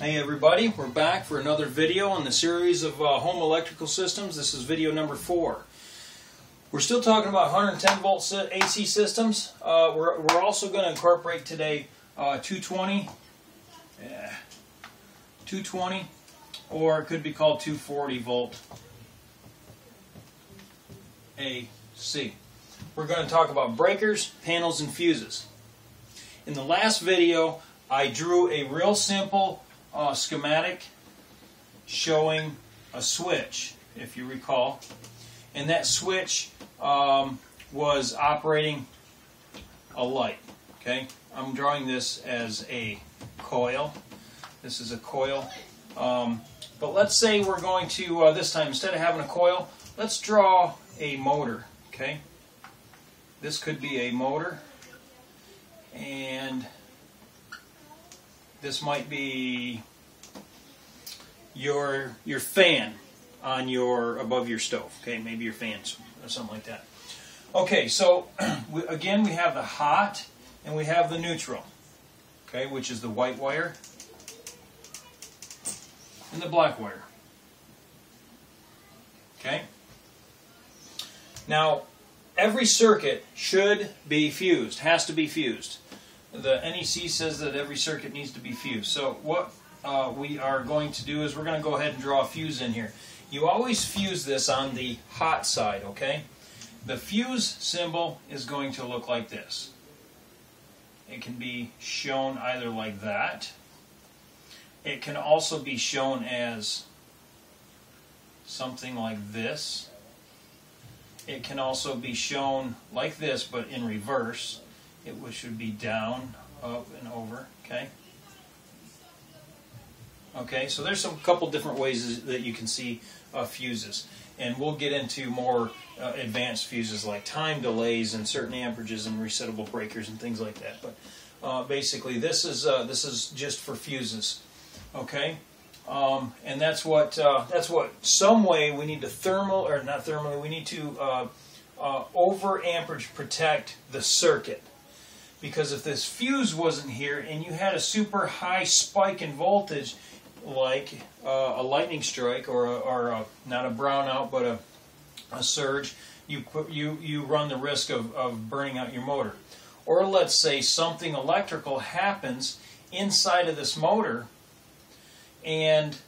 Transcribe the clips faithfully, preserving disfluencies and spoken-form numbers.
Hey everybody, we're back for another video in the series of uh, home electrical systems. This is video number four. We're still talking about one hundred ten volt A C systems. Uh, we're, we're also going to incorporate today uh, two twenty, yeah, two twenty, or it could be called two forty volt A C. We're going to talk about breakers, panels, and fuses. In the last video, I drew a real simple Uh, schematic showing a switch, if you recall, and that switch um, was operating a light. Okay, I'm drawing this as a coil. This is a coil, um, but let's say we're going to uh, this time, instead of having a coil, let's draw a motor. Okay, this could be a motor, and this might be your your fan on your above your stove. Okay, maybe your fans or something like that. Okay, so we, again we have the hot and we have the neutral. Okay, which is the white wire and the black wire. Okay. Now every circuit should be fused. Has to be fused. The N E C says that every circuit needs to be fused. So what uh, we are going to do is we're going to go ahead and draw a fuse in here. You always fuse this on the hot side, okay? The fuse symbol is going to look like this. It can be shown either like that. It can also be shown as something like this. It can also be shown like this, but in reverse. It should be down, up, and over, okay? Okay, so there's some couple different ways that you can see uh, fuses. And we'll get into more uh, advanced fuses like time delays and certain amperages and resettable breakers and things like that. But uh, basically, this is uh, this is just for fuses, okay? Um, and that's what uh, that's what some way we need to thermal or not thermally we need to uh, uh, over amperage protect the circuit. Because if this fuse wasn't here and you had a super high spike in voltage, like uh, a lightning strike or, a, or a, not a brownout but a, a surge, you put, you you run the risk of, of burning out your motor. Or let's say something electrical happens inside of this motor, and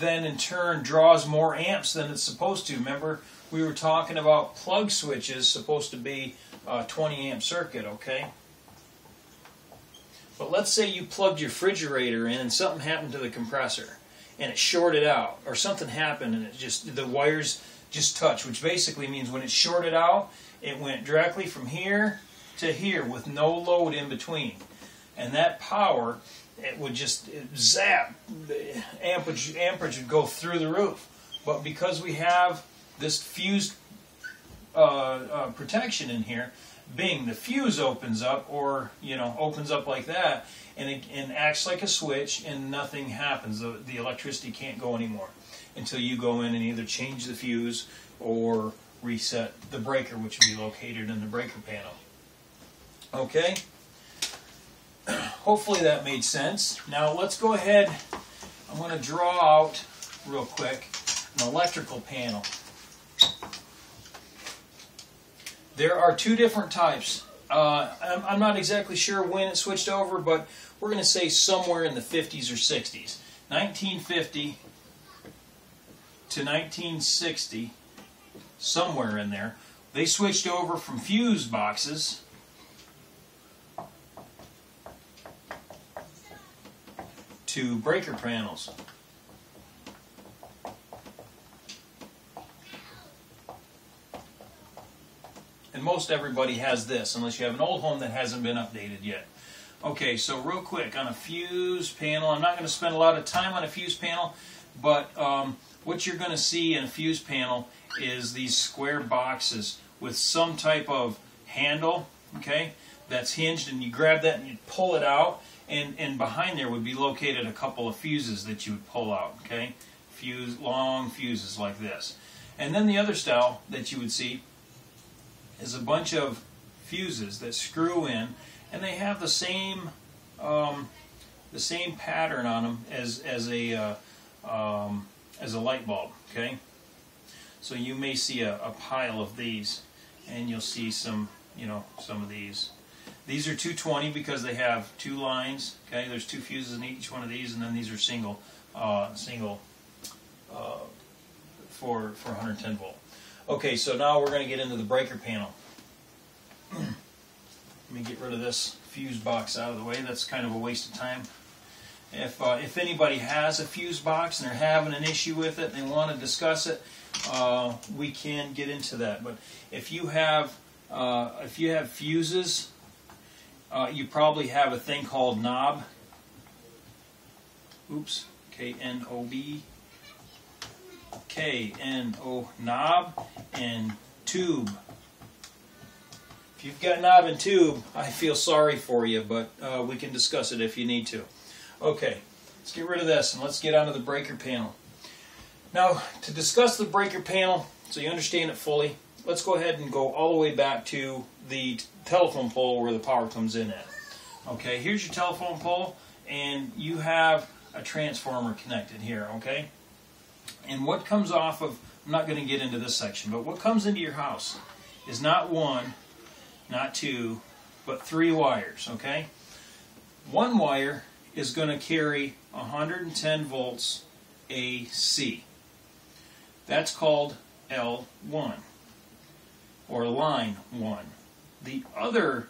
then in turn draws more amps than it's supposed to. Remember, we were talking about plug switches supposed to be a twenty amp circuit, okay? But let's say you plugged your refrigerator in and something happened to the compressor and it shorted out, or something happened and it just the wires just touched, which basically means when it shorted out, it went directly from here to here with no load in between. And that power, it would just it zap, the amperage, amperage would go through the roof. But because we have this fused uh, uh, protection in here, bing, the fuse opens up, or you know, opens up like that, and it and acts like a switch, and nothing happens. The, the electricity can't go anymore until you go in and either change the fuse or reset the breaker, which will be located in the breaker panel. Okay. Hopefully that made sense. Now let's go ahead. I'm going to draw out real quick an electrical panel. There are two different types. Uh, I'm, I'm not exactly sure when it switched over, but we're going to say somewhere in the fifties or sixties. nineteen fifty to nineteen sixty, somewhere in there, they switched over from fuse boxes to breaker panels. And most everybody has this, unless you have an old home that hasn't been updated yet. Okay, so real quick, on a fuse panel, I'm not going to spend a lot of time on a fuse panel, but um, what you're going to see in a fuse panel is these square boxes with some type of handle, okay, that's hinged, and you grab that and you pull it out, and, and behind there would be located a couple of fuses that you would pull out, okay, fuse, long fuses like this. And then the other style that you would see is a bunch of fuses that screw in, and they have the same um, the same pattern on them as as a uh, um, as a light bulb. Okay, so you may see a, a pile of these, and you'll see some, you know, some of these. These are two twenty because they have two lines. Okay, there's two fuses in each one of these, and then these are single, uh, single uh, for for one hundred ten volt. Okay, so now we're going to get into the breaker panel. Let me get rid of this fuse box out of the way. That's kind of a waste of time. If uh, if anybody has a fuse box and they're having an issue with it and they want to discuss it, uh, we can get into that. But if you have uh, if you have fuses, uh, you probably have a thing called knob. Oops, K N O B. K N O knob and tube. If you've got knob and tube, I feel sorry for you, but uh, we can discuss it if you need to. Okay, let's get rid of this and let's get onto the breaker panel. Now, to discuss the breaker panel, so you understand it fully, let's go ahead and go all the way back to the telephone pole where the power comes in at. Okay, here's your telephone pole, and you have a transformer connected here, okay? And what comes off of, I'm not going to get into this section, but what comes into your house is not one, not two, but three wires, okay? One wire is going to carry one hundred ten volts A C. That's called L one, or line one. The other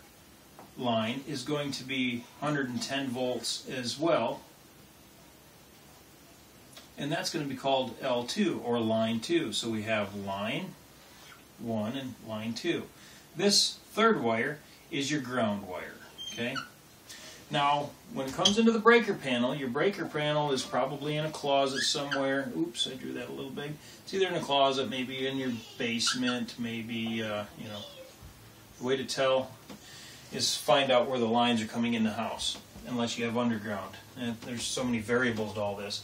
line is going to be one hundred ten volts as well, and that's going to be called L two, or line two. So we have line one and line two. This third wire is your ground wire, okay? Now, when it comes into the breaker panel, your breaker panel is probably in a closet somewhere. Oops, I drew that a little big. It's either in a closet, maybe in your basement, maybe, uh, you know. The way to tell is find out where the lines are coming in the house, unless you have underground. And there's so many variables to all this.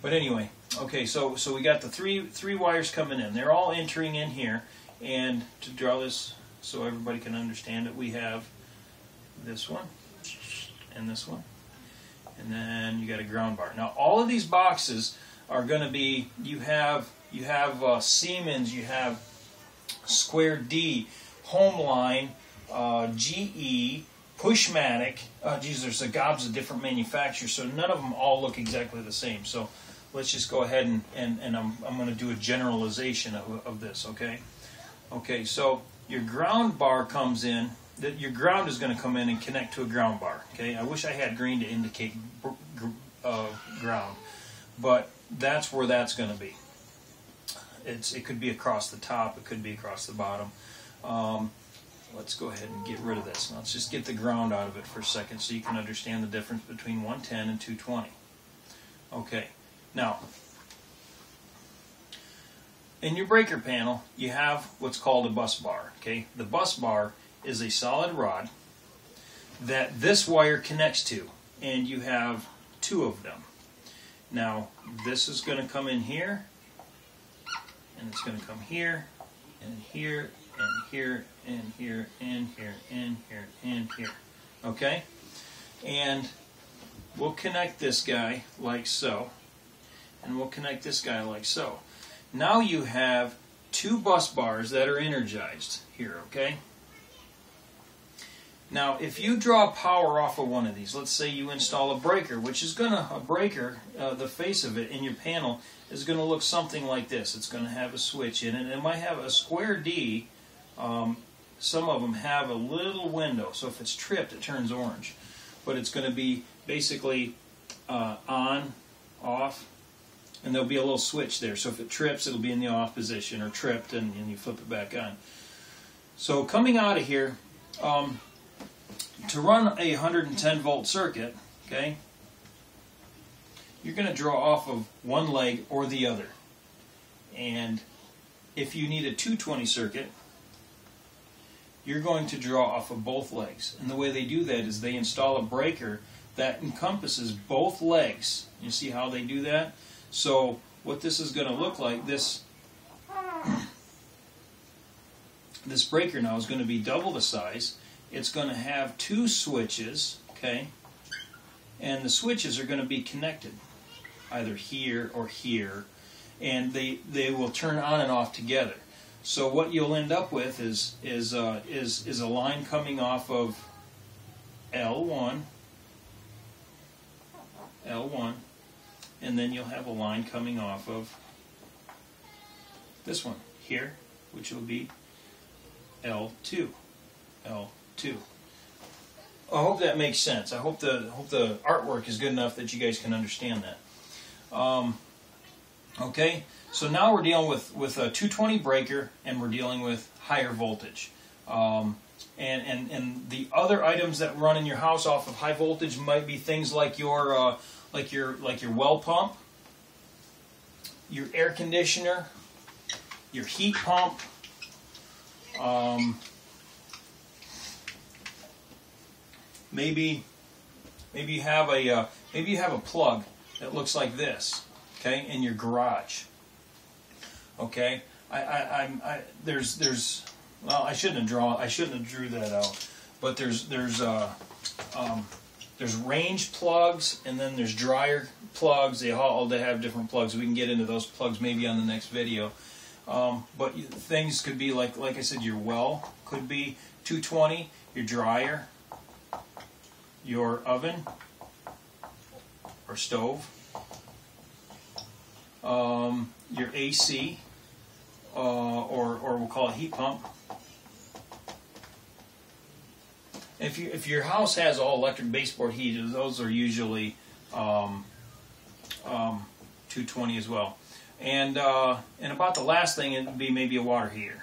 But anyway, okay, so, so we got the three, three wires coming in. They're all entering in here, and to draw this so everybody can understand it, we have this one. And this one, and then you got a ground bar. Now all of these boxes are going to be, you have you have uh, Siemens, you have Square D, Home Line, uh, G E, Pushmatic. Uh, geez, there's a gobs of different manufacturers, so none of them all look exactly the same. So let's just go ahead and and, and I'm I'm going to do a generalization of of this. Okay, okay. So your ground bar comes in. That your ground is going to come in and connect to a ground bar. Okay, I wish I had green to indicate uh, ground, but that's where that's going to be. It's it could be across the top, it could be across the bottom. Um, let's go ahead and get rid of this. Let's just get the ground out of it for a second, so you can understand the difference between one ten and two twenty. Okay, now in your breaker panel, you have what's called a bus bar. Okay, the bus bar is a solid rod that this wire connects to, and you have two of them. Now this is going to come in here, and it's going to come here, and here, and here, and here, and here, and here, and here. Okay? And we'll connect this guy like so, and we'll connect this guy like so. Now you have two bus bars that are energized here, okay? Now, if you draw power off of one of these, let's say you install a breaker, which is going to, a breaker, uh, the face of it in your panel is going to look something like this. It's going to have a switch in it. It might have a Square D. Um, some of them have a little window, so if it's tripped, it turns orange. But it's going to be basically uh, on, off, and there'll be a little switch there. So if it trips, it'll be in the off position, or tripped, and, and you flip it back on. So coming out of here, um, to run a one hundred ten volt circuit, okay, you're going to draw off of one leg or the other. And if you need a two twenty circuit, you're going to draw off of both legs. And the way they do that is they install a breaker that encompasses both legs. You see how they do that? So what this is going to look like, this this breaker now is going to be double the size. It's going to have two switches, okay, and the switches are going to be connected either here or here, and they they will turn on and off together. So what you'll end up with is is uh, is is a line coming off of L one, L one, and then you'll have a line coming off of this one here, which will be L two, L two. I hope that makes sense. I hope the hope the artwork is good enough that you guys can understand that. Um, okay. So now we're dealing with, with a two twenty breaker, and we're dealing with higher voltage. Um, and, and, and the other items that run in your house off of high voltage might be things like your, uh, like your, like your well pump, your air conditioner, your heat pump, um, maybe, maybe you have a, uh, maybe you have a plug that looks like this, okay, in your garage. Okay, I, I, I'm, I, there's, there's, well, I shouldn't have drawn, I shouldn't have drew that out, but there's, there's, uh, um, there's range plugs, and then there's dryer plugs. They all, they have different plugs. We can get into those plugs maybe on the next video. Um, but things could be like, like I said, your well could be two twenty, your dryer, your oven or stove, um, your A C. Uh, or, or we'll call it heat pump. If you, if your house has all electric baseboard heaters, those are usually um, um, two twenty as well. And uh, and about the last thing, it would be maybe a water heater.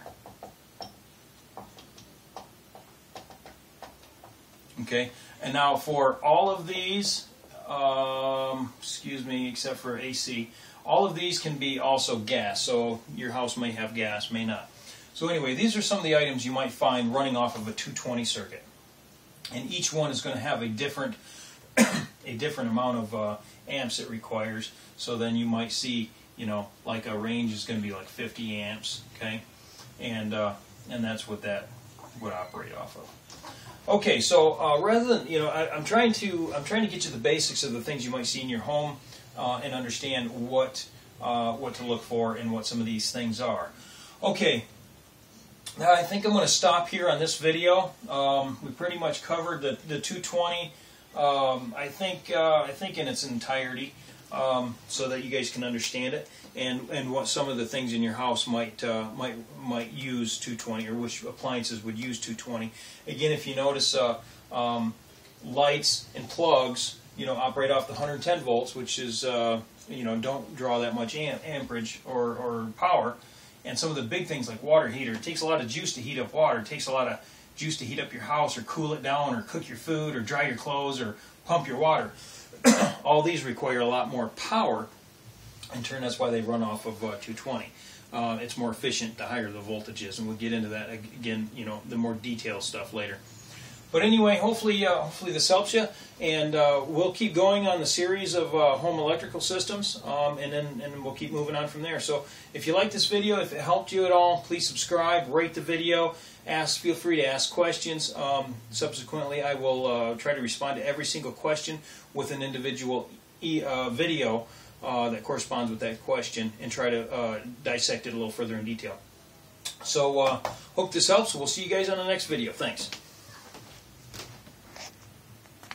Okay. And now for all of these, um, excuse me, except for A C. All of these can be also gas, so your house may have gas, may not. So anyway, these are some of the items you might find running off of a two twenty circuit. And each one is going to have a different a different amount of uh, amps it requires. So then you might see, you know, like a range is going to be like fifty amps, okay? And uh, and that's what that would operate off of. Okay, so uh, rather than, you know, I, I'm trying to I'm trying to get you the basics of the things you might see in your home. Uh, and understand what uh, what to look for and what some of these things are. Okay, now I think I'm going to stop here on this video. Um, we pretty much covered the, the two twenty. Um, I think uh, I think in its entirety, um, so that you guys can understand it and and what some of the things in your house might uh, might might use two twenty, or which appliances would use two twenty. Again, if you notice, uh, um, lights and plugs, you know, operate off the one hundred ten volts, which is, uh, you know, don't draw that much am amperage or, or power. And some of the big things like water heater, it takes a lot of juice to heat up water. It takes a lot of juice to heat up your house or cool it down or cook your food or dry your clothes or pump your water. All these require a lot more power. In turn, that's why they run off of uh, two twenty. Uh, it's more efficient the higher the voltage is, and we'll get into that again, you know, the more detailed stuff later. But anyway, hopefully, uh, hopefully this helps you, and uh, we'll keep going on the series of uh, home electrical systems, um, and then and we'll keep moving on from there. So, if you like this video, if it helped you at all, please subscribe, rate the video, ask, feel free to ask questions. Um, subsequently, I will uh, try to respond to every single question with an individual e uh, video uh, that corresponds with that question, and try to uh, dissect it a little further in detail. So, uh, hope this helps. We'll see you guys on the next video. Thanks.